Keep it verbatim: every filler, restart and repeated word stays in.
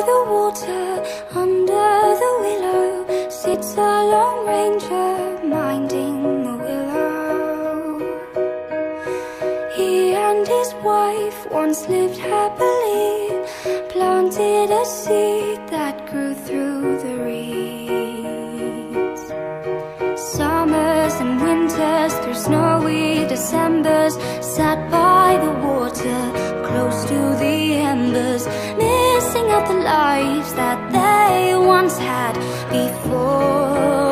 by the water, under the willow, sits a lone ranger minding the willow. He and his wife once lived happily, planted a seed that grew through the reeds. Summers and winters, through snowy Decembers, sat by the water, close to the embers, missing out the lives that they once had before.